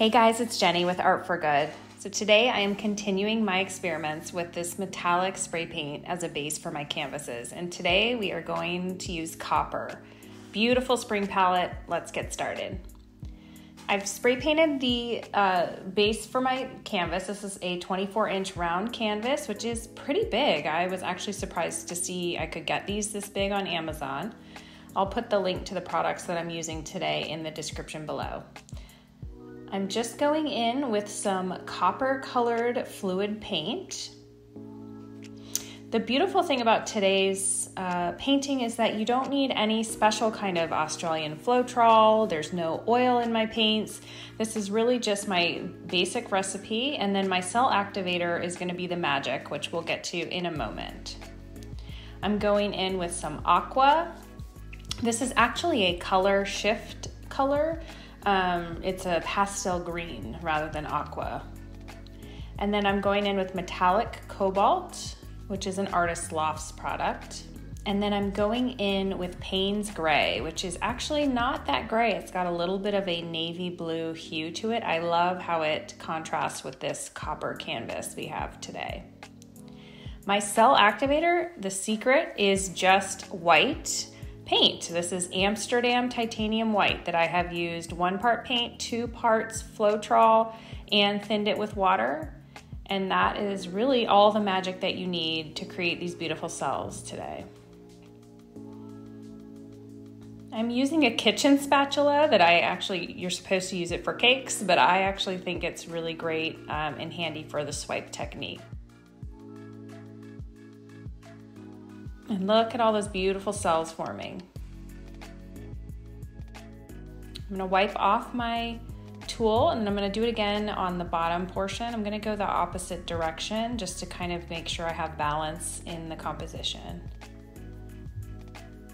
Hey guys, it's Jenny with Art for Good. So today I am continuing my experiments with this metallic spray paint as a base for my canvases. And today we are going to use copper. Beautiful spring palette, let's get started. I've spray painted the base for my canvas. This is a 24-inch round canvas, which is pretty big. I was actually surprised to see I could get these this big on Amazon. I'll put the link to the products that I'm using today in the description below. I'm just going in with some copper colored fluid paint. The beautiful thing about today's painting is that you don't need any special kind of Australian Floetrol. There's no oil in my paints. This is really just my basic recipe, and then my cell activator is gonna be the magic, which we'll get to in a moment. I'm going in with some aqua. This is actually a color shift color. It's a pastel green rather than aqua. And then I'm going in with metallic cobalt, which is an Artist Lofts product. And then I'm going in with Payne's gray, which is actually not that gray. It's got a little bit of a navy blue hue to it. I love how it contrasts with this copper canvas we have today. My cell activator, the secret, is just white paint. This is Amsterdam Titanium White that I have used 1 part paint, 2 parts Floetrol, and thinned it with water. And that is really all the magic that you need to create these beautiful cells today. I'm using a kitchen spatula that you're supposed to use it for cakes, but I actually think it's really great and handy for the swipe technique. And look at all those beautiful cells forming. I'm gonna wipe off my tool and I'm gonna do it again on the bottom portion. I'm gonna go the opposite direction just to kind of make sure I have balance in the composition.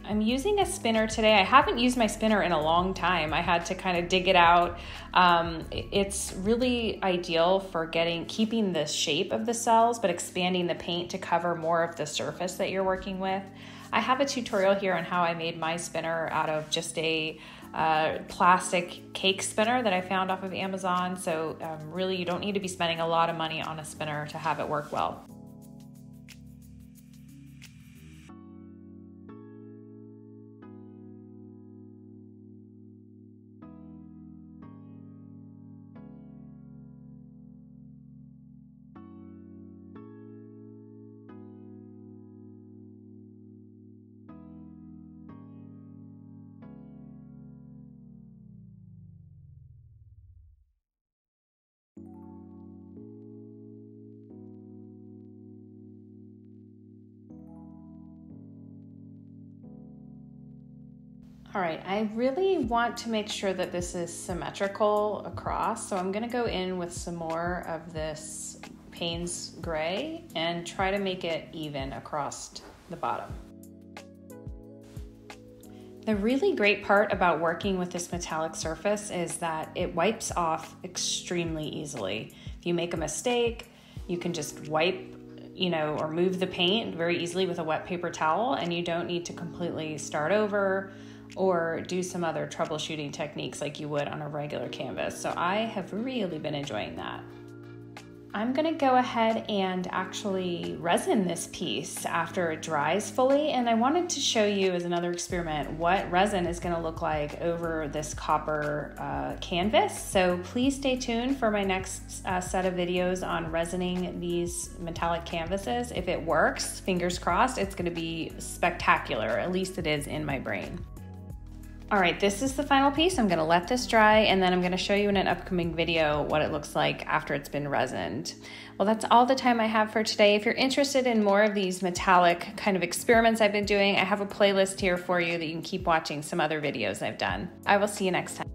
I'm using a spinner today. I haven't used my spinner in a long time. I had to kind of dig it out. It's really ideal for keeping the shape of the cells, but expanding the paint to cover more of the surface that you're working with. I have a tutorial here on how I made my spinner out of just a plastic cake spinner that I found off of Amazon. So really you don't need to be spending a lot of money on a spinner to have it work well. All right, I really want to make sure that this is symmetrical across, so I'm gonna go in with some more of this Payne's gray and try to make it even across the bottom. The really great part about working with this metallic surface is that it wipes off extremely easily. If you make a mistake, you can just wipe or move the paint very easily with a wet paper towel, and you don't need to completely start over or do some other troubleshooting techniques like you would on a regular canvas. So I have really been enjoying that. I'm gonna go ahead and actually resin this piece after it dries fully, and I wanted to show you as another experiment what resin is gonna look like over this copper canvas. So please stay tuned for my next set of videos on resining these metallic canvases. If it works, fingers crossed, it's gonna be spectacular, at least it is in my brain. All right, this is the final piece. I'm gonna let this dry, and then I'm gonna show you in an upcoming video what it looks like after it's been resined. Well, that's all the time I have for today. If you're interested in more of these metallic kind of experiments I've been doing, I have a playlist here for you that you can keep watching some other videos I've done. I will see you next time.